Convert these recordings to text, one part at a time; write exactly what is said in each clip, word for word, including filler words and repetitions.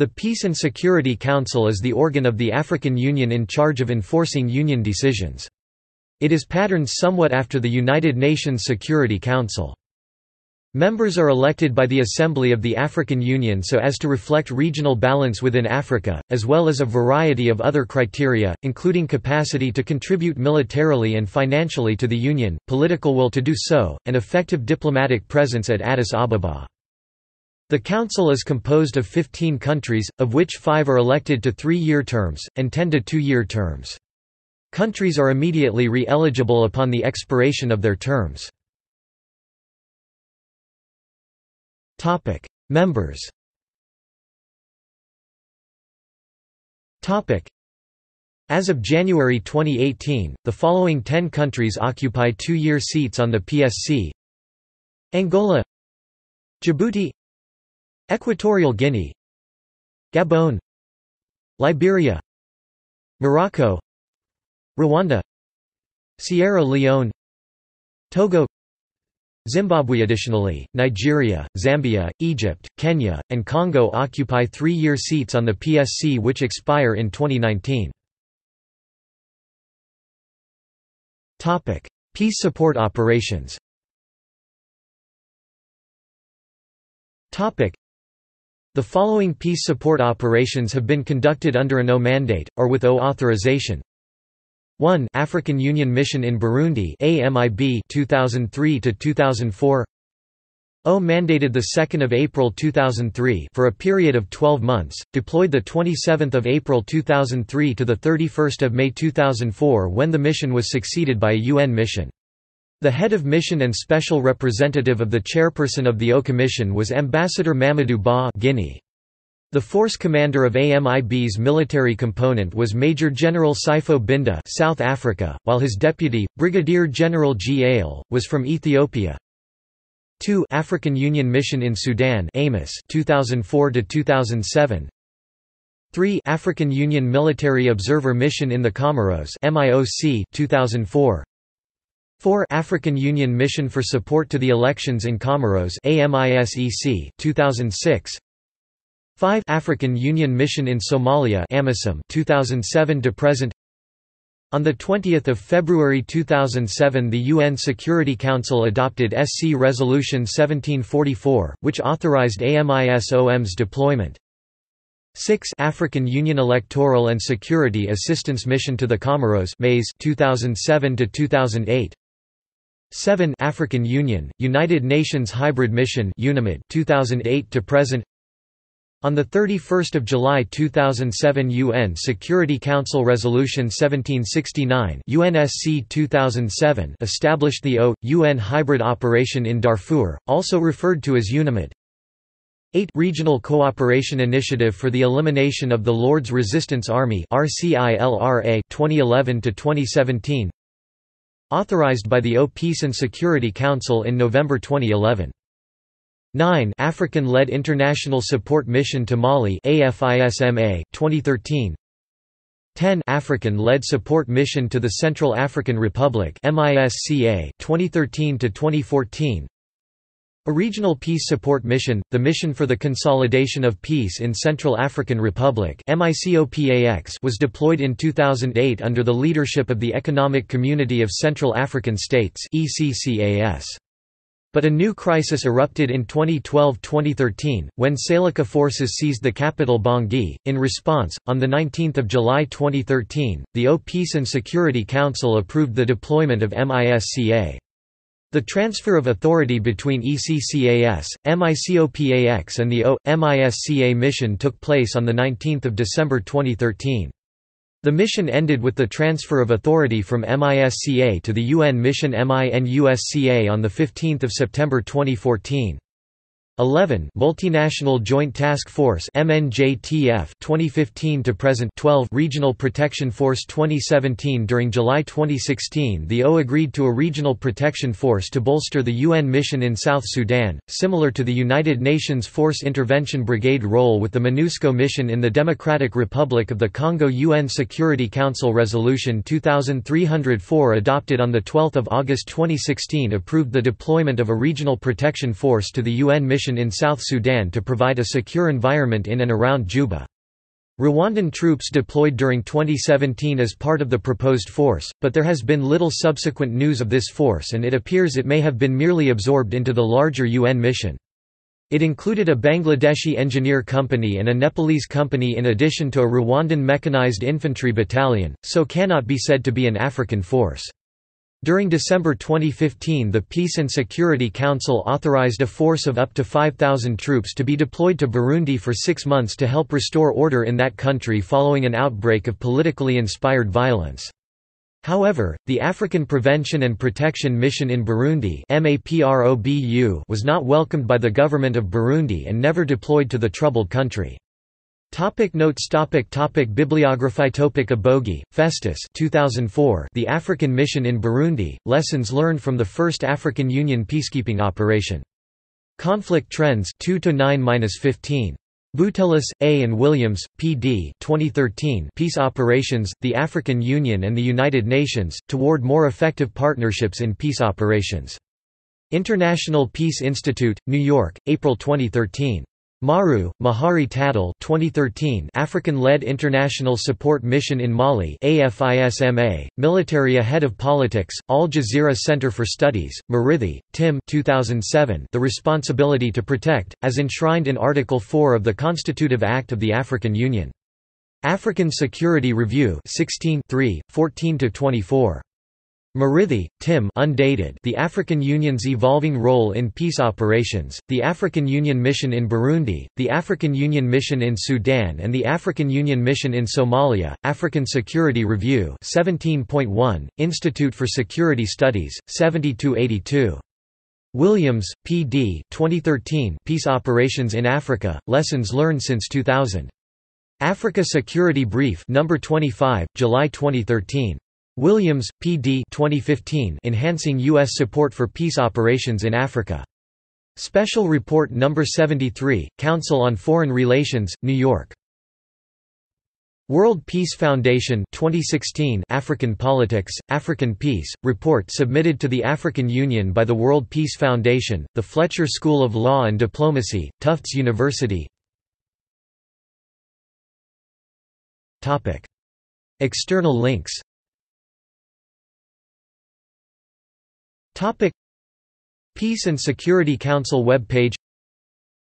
The Peace and Security Council is the organ of the African Union in charge of enforcing Union decisions. It is patterned somewhat after the United Nations Security Council. Members are elected by the Assembly of the African Union so as to reflect regional balance within Africa, as well as a variety of other criteria, including capacity to contribute militarily and financially to the Union, political will to do so, and effective diplomatic presence at Addis Ababa. The Council is composed of fifteen countries, of which five are elected to three-year terms, and ten to two-year terms. Countries are immediately re-eligible upon the expiration of their terms. Members. As of January twenty eighteen, the following ten countries occupy two-year seats on the P S C: Angola, Djibouti, Equatorial Guinea, Gabon, Liberia, Morocco, Rwanda, Sierra Leone, Togo, Zimbabwe. Additionally, Nigeria, Zambia, Egypt, Kenya, and Congo occupy three-year seats on the P S C which expire in twenty nineteen. Topic: Peace support operations. Topic: The following peace support operations have been conducted under a no mandate, or with O authorization. one African Union Mission in Burundi A M I B two thousand three to two thousand four. O mandated the second of April two thousand three for a period of twelve months, deployed the twenty-seventh of April two thousand three to the thirty-first of May two thousand four when the mission was succeeded by a U N mission. The head of mission and special representative of the chairperson of the O Commission was Ambassador Mamadou Ba, Guinea. The force commander of A M I B's military component was Major General Sipho Binda, South Africa, while his deputy, Brigadier General G Ayele, was from Ethiopia. two African Union Mission in Sudan (A M I S) two thousand four to two thousand seven. three African Union Military Observer Mission in the Comoros (M I O C) two thousand four. four African Union Mission for Support to the Elections in Comoros A M I S E C two thousand six. five African Union Mission in Somalia AMISOM two thousand seven to present. On the twentieth of February two thousand seven the U N Security Council adopted S C Resolution seventeen forty-four which authorized AMISOM's deployment. six African Union Electoral and Security Assistance Mission to the Comoros M A E S two thousand seven to two thousand eight. seven African Union, United Nations Hybrid Mission UNAMID two thousand eight to present. On the thirty-first of July two thousand seven U N Security Council Resolution seventeen sixty-nine U N S C two thousand seven established the O U N Hybrid Operation in Darfur, also referred to as UNAMID. eight Regional Cooperation Initiative for the Elimination of the Lord's Resistance Army R C I L R A twenty eleven to twenty seventeen. Authorized by the O Peace and Security Council in November twenty eleven. nine African-led International Support Mission to Mali A F I S M A twenty thirteen. ten African-led Support Mission to the Central African Republic M I S C A twenty thirteen to twenty fourteen. A regional peace support mission, the Mission for the Consolidation of Peace in Central African Republic (MICOPAX) was deployed in two thousand eight under the leadership of the Economic Community of Central African States (E C C A S). But a new crisis erupted in twenty twelve to twenty thirteen, when Seleka forces seized the capital Bangui. In response, on the nineteenth of July twenty thirteen, the O Peace and Security Council approved the deployment of M I S C A. The transfer of authority between E C C A S, MICOPAX and the O M I S C A mission took place on nineteen December twenty thirteen. The mission ended with the transfer of authority from M I S C A to the U N mission MINUSCA on fifteenth of September twenty fourteen. eleven Multinational Joint Task Force M N J T F twenty fifteen to present. twelve Regional Protection Force twenty seventeen. During July twenty sixteen the O agreed to a regional protection force to bolster the U N mission in South Sudan, similar to the United Nations Force Intervention Brigade role with the MONUSCO mission in the Democratic Republic of the Congo. U N Security Council Resolution two thousand three hundred four adopted on twelfth of August twenty sixteen approved the deployment of a regional protection force to the U N mission operation in South Sudan to provide a secure environment in and around Juba. Rwandan troops deployed during twenty seventeen as part of the proposed force, but there has been little subsequent news of this force and it appears it may have been merely absorbed into the larger U N mission. It included a Bangladeshi engineer company and a Nepalese company in addition to a Rwandan mechanized infantry battalion, so cannot be said to be an African force. During December twenty fifteen, the Peace and Security Council authorized a force of up to five thousand troops to be deployed to Burundi for six months to help restore order in that country following an outbreak of politically inspired violence. However, the African Prevention and Protection Mission in Burundi (MAPROBU) was not welcomed by the government of Burundi and never deployed to the troubled country. Topic notes topic topic bibliography topic Abogi, Festus two thousand four The African Mission in Burundi, Lessons Learned from the First African Union Peacekeeping Operation. Conflict Trends two to nine to fifteen. Boutelis, A. and Williams, P D twenty thirteen Peace Operations, the African Union and the United Nations, Toward More Effective Partnerships in Peace Operations. International Peace Institute, New York, April twenty thirteen. Maru, Mahari Taddal twenty thirteen African-led International Support Mission in Mali AFISMA, Military Ahead of Politics, Al Jazeera Center for Studies, Murithi, Tim two thousand seven The Responsibility to Protect, as enshrined in Article four of the Constitutive Act of the African Union. African Security Review sixteen three, fourteen to twenty-four Murithi, Tim undated The African Union's Evolving Role in Peace Operations, the African Union Mission in Burundi, the African Union Mission in Sudan and the African Union Mission in Somalia, African Security Review seventeen point one, Institute for Security Studies, seventy-two eighty-two. Williams, P D twenty thirteen Peace Operations in Africa, Lessons Learned since two thousand. Africa Security Brief number twenty-five, July twenty thirteen. Williams, P D twenty fifteen Enhancing U S Support for Peace Operations in Africa. Special Report number seventy-three, Council on Foreign Relations, New York. World Peace Foundation twenty sixteen African Politics, African Peace, report submitted to the African Union by the World Peace Foundation, the Fletcher School of Law and Diplomacy, Tufts University. External links. Peace and Security Council webpage.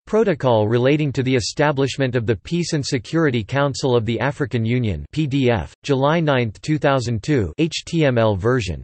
Protocol relating to the establishment of the Peace and Security Council of the African Union P D F, July ninth two thousand two H T M L version.